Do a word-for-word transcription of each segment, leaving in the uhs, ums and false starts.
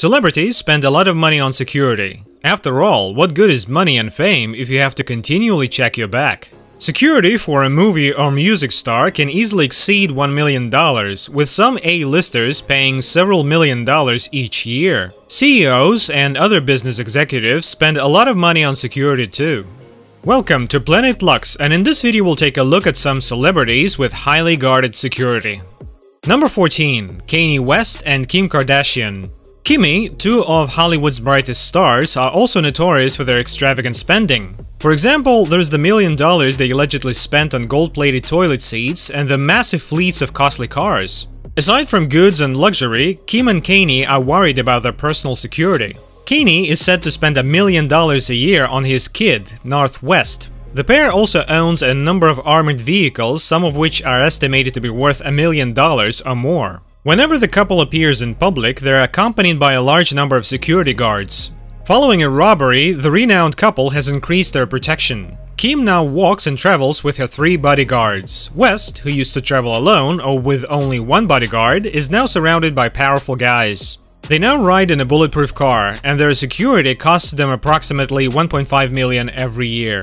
Celebrities spend a lot of money on security. After all, what good is money and fame if you have to continually check your back? Security for a movie or music star can easily exceed one million dollars, with some A-listers paying several million dollars each year. C E Os and other business executives spend a lot of money on security too. Welcome to Planet Lux, and in this video we'll take a look at some celebrities with highly guarded security. Number fourteen. Kanye West and Kim Kardashian. Kimmy, two of Hollywood's brightest stars, are also notorious for their extravagant spending. For example, there's the million dollars they allegedly spent on gold-plated toilet seats and the massive fleets of costly cars. Aside from goods and luxury, Kim and Kanye are worried about their personal security. Kanye is said to spend a million dollars a year on his kid, North West. The pair also owns a number of armored vehicles, some of which are estimated to be worth a million dollars or more. Whenever the couple appears in public, they're accompanied by a large number of security guards. Following a robbery, the renowned couple has increased their protection. Kim now walks and travels with her three bodyguards. West, who used to travel alone or with only one bodyguard, is now surrounded by powerful guys. They now ride in a bulletproof car, and their security costs them approximately one point five million dollars every year.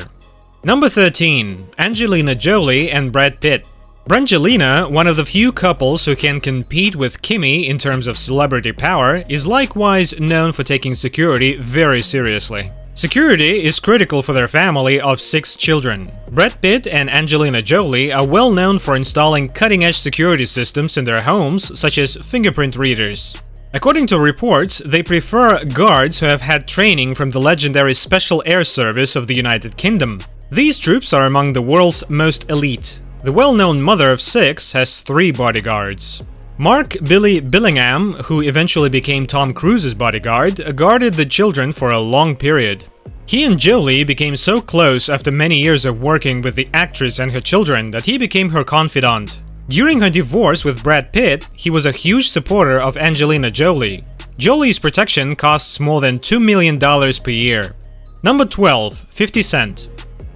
Number thirteen. Angelina Jolie and Brad Pitt. Brangelina, one of the few couples who can compete with Kimmy in terms of celebrity power, is likewise known for taking security very seriously. Security is critical for their family of six children. Brad Pitt and Angelina Jolie are well known for installing cutting-edge security systems in their homes, such as fingerprint readers. According to reports, they prefer guards who have had training from the legendary Special Air Service of the United Kingdom. These troops are among the world's most elite. The well-known mother of six has three bodyguards. Mark Billy Billingham, who eventually became Tom Cruise's bodyguard, guarded the children for a long period. He and Jolie became so close after many years of working with the actress and her children that he became her confidant. During her divorce with Brad Pitt, he was a huge supporter of Angelina Jolie. Jolie's protection costs more than two million dollars per year. Number twelve. fifty cent.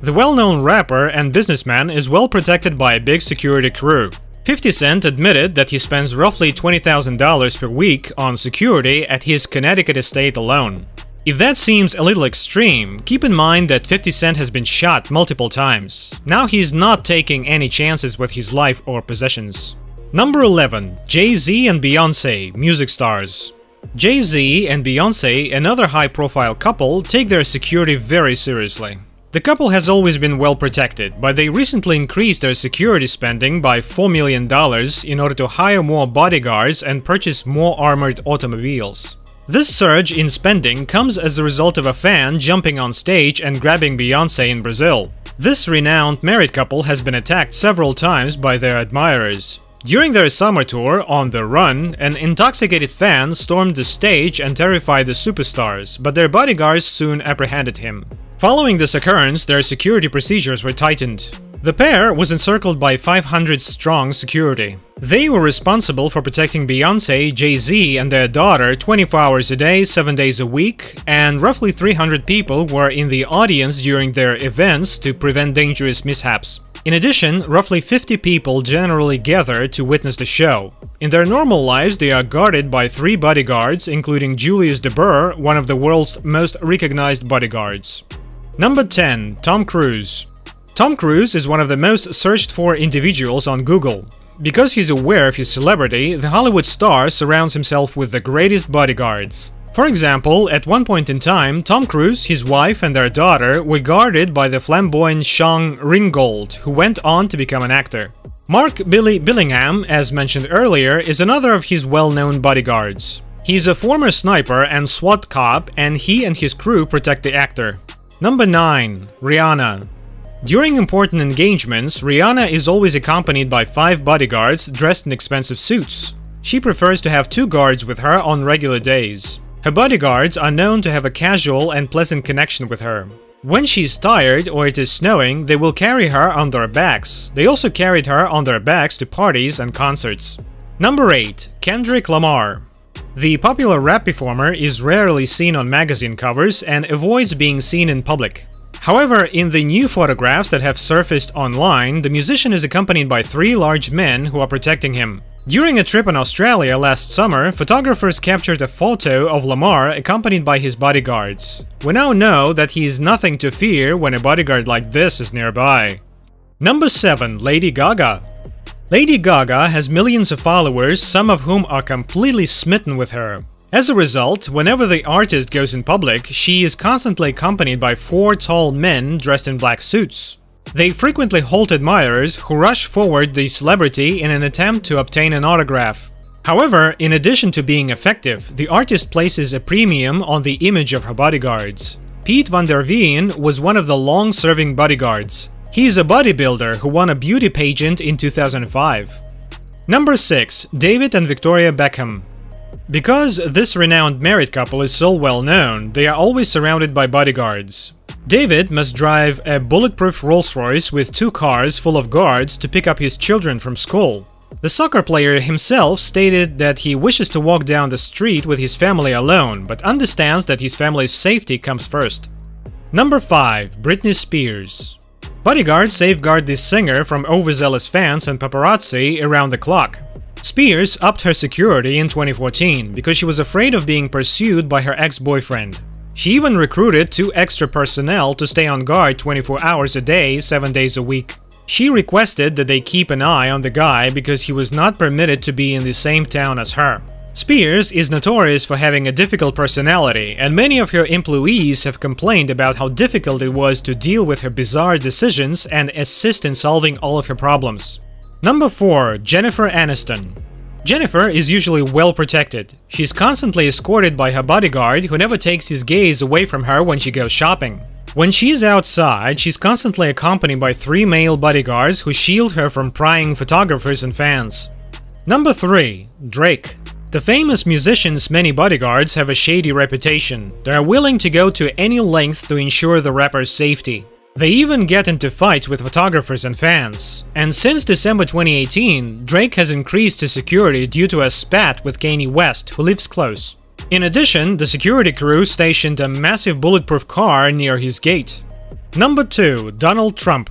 The well-known rapper and businessman is well protected by a big security crew. fifty cent admitted that he spends roughly twenty thousand dollars per week on security at his Connecticut estate alone. If that seems a little extreme, keep in mind that fifty cent has been shot multiple times. Now he's not taking any chances with his life or possessions. Number eleven. Jay-Z and Beyoncé, music stars. Jay-Z and Beyoncé, another high-profile couple, take their security very seriously. The couple has always been well protected, but they recently increased their security spending by four million dollars in order to hire more bodyguards and purchase more armored automobiles. This surge in spending comes as a result of a fan jumping on stage and grabbing Beyoncé in Brazil. This renowned married couple has been attacked several times by their admirers. During their summer tour, On the Run, an intoxicated fan stormed the stage and terrified the superstars, but their bodyguards soon apprehended him. Following this occurrence, their security procedures were tightened. The pair was encircled by five hundred strong security. They were responsible for protecting Beyoncé, Jay-Z, and their daughter twenty-four hours a day, seven days a week, and roughly three hundred people were in the audience during their events to prevent dangerous mishaps. In addition, roughly fifty people generally gather to witness the show. In their normal lives, they are guarded by three bodyguards, including Julius DeBurr, one of the world's most recognized bodyguards. Number ten. Tom Cruise. Tom Cruise is one of the most searched for individuals on Google. Because he's aware of his celebrity, the Hollywood star surrounds himself with the greatest bodyguards. For example, at one point in time, Tom Cruise, his wife, and their daughter were guarded by the flamboyant Sean Ringgold, who went on to become an actor. Mark Billy Billingham, as mentioned earlier, is another of his well-known bodyguards. He's a former sniper and SWAT cop, and he and his crew protect the actor. Number nine. Rihanna. During important engagements, Rihanna is always accompanied by five bodyguards dressed in expensive suits. She prefers to have two guards with her on regular days. Her bodyguards are known to have a casual and pleasant connection with her. When she's tired or it is snowing, they will carry her on their backs. They also carried her on their backs to parties and concerts. Number eight. Kendrick Lamar. The popular rap performer is rarely seen on magazine covers and avoids being seen in public. However, in the new photographs that have surfaced online, the musician is accompanied by three large men who are protecting him. During a trip in Australia last summer, photographers captured a photo of Lamar accompanied by his bodyguards. We now know that he is nothing to fear when a bodyguard like this is nearby. Number seven. Lady Gaga. Lady Gaga has millions of followers, some of whom are completely smitten with her. As a result, whenever the artist goes in public, she is constantly accompanied by four tall men dressed in black suits. They frequently hold admirers who rush forward the celebrity in an attempt to obtain an autograph. However, in addition to being effective, the artist places a premium on the image of her bodyguards. Pete van der Veen was one of the long-serving bodyguards. He is a bodybuilder who won a beauty pageant in two thousand five. Number six. David and Victoria Beckham. Because this renowned married couple is so well known, they are always surrounded by bodyguards. David must drive a bulletproof Rolls-Royce with two cars full of guards to pick up his children from school. The soccer player himself stated that he wishes to walk down the street with his family alone, but understands that his family's safety comes first. Number five. Britney Spears. Bodyguards safeguard this singer from overzealous fans and paparazzi around the clock. Spears upped her security in twenty fourteen because she was afraid of being pursued by her ex-boyfriend. She even recruited two extra personnel to stay on guard twenty-four hours a day, seven days a week. She requested that they keep an eye on the guy because he was not permitted to be in the same town as her. Spears is notorious for having a difficult personality, and many of her employees have complained about how difficult it was to deal with her bizarre decisions and assist in solving all of her problems. Number four. Jennifer Aniston. Jennifer is usually well protected. She's constantly escorted by her bodyguard, who never takes his gaze away from her when she goes shopping. When she is outside, she's constantly accompanied by three male bodyguards who shield her from prying photographers and fans. Number three. Drake. The famous musician's many bodyguards have a shady reputation. They are willing to go to any length to ensure the rapper's safety. They even get into fights with photographers and fans. And since December twenty eighteen, Drake has increased his security due to a spat with Kanye West, who lives close. In addition, the security crew stationed a massive bulletproof car near his gate. Number two. Donald Trump.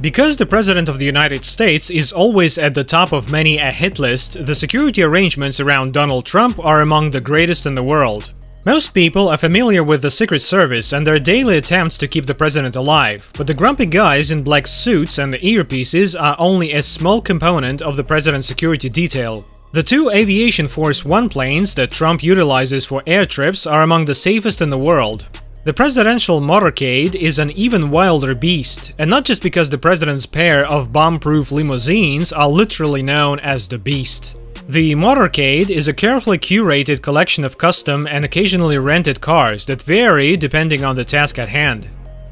Because the President of the United States is always at the top of many a hit list, the security arrangements around Donald Trump are among the greatest in the world. Most people are familiar with the Secret Service and their daily attempts to keep the president alive, but the grumpy guys in black suits and the earpieces are only a small component of the president's security detail. The two Aviation Force One planes that Trump utilizes for air trips are among the safest in the world. The presidential motorcade is an even wilder beast, and not just because the president's pair of bomb-proof limousines are literally known as the Beast. The motorcade is a carefully curated collection of custom and occasionally rented cars that vary depending on the task at hand.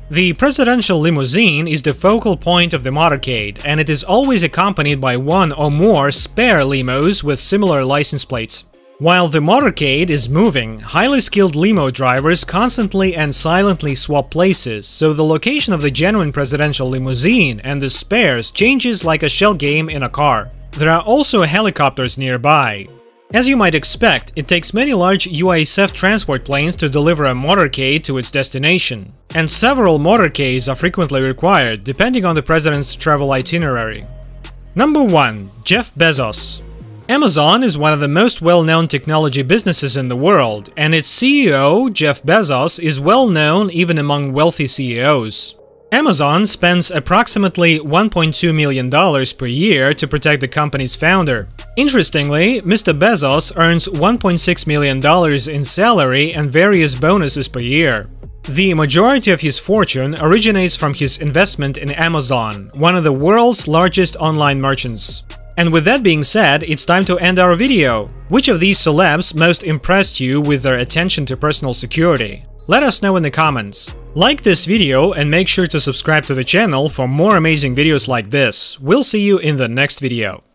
The presidential limousine is the focal point of the motorcade, and it is always accompanied by one or more spare limos with similar license plates. While the motorcade is moving, highly skilled limo drivers constantly and silently swap places, so the location of the genuine presidential limousine and the spares changes like a shell game in a car. There are also helicopters nearby. As you might expect, it takes many large U S A F transport planes to deliver a motorcade to its destination, and several motorcades are frequently required, depending on the president's travel itinerary. Number one. Jeff Bezos. Amazon is one of the most well-known technology businesses in the world, and its C E O, Jeff Bezos, is well-known even among wealthy C E Os. Amazon spends approximately one point two million dollars per year to protect the company's founder. Interestingly, Mister Bezos earns one point six million dollars in salary and various bonuses per year. The majority of his fortune originates from his investment in Amazon, one of the world's largest online merchants. And with that being said, it's time to end our video. Which of these celebs most impressed you with their attention to personal security? Let us know in the comments. Like this video and make sure to subscribe to the channel for more amazing videos like this. We'll see you in the next video.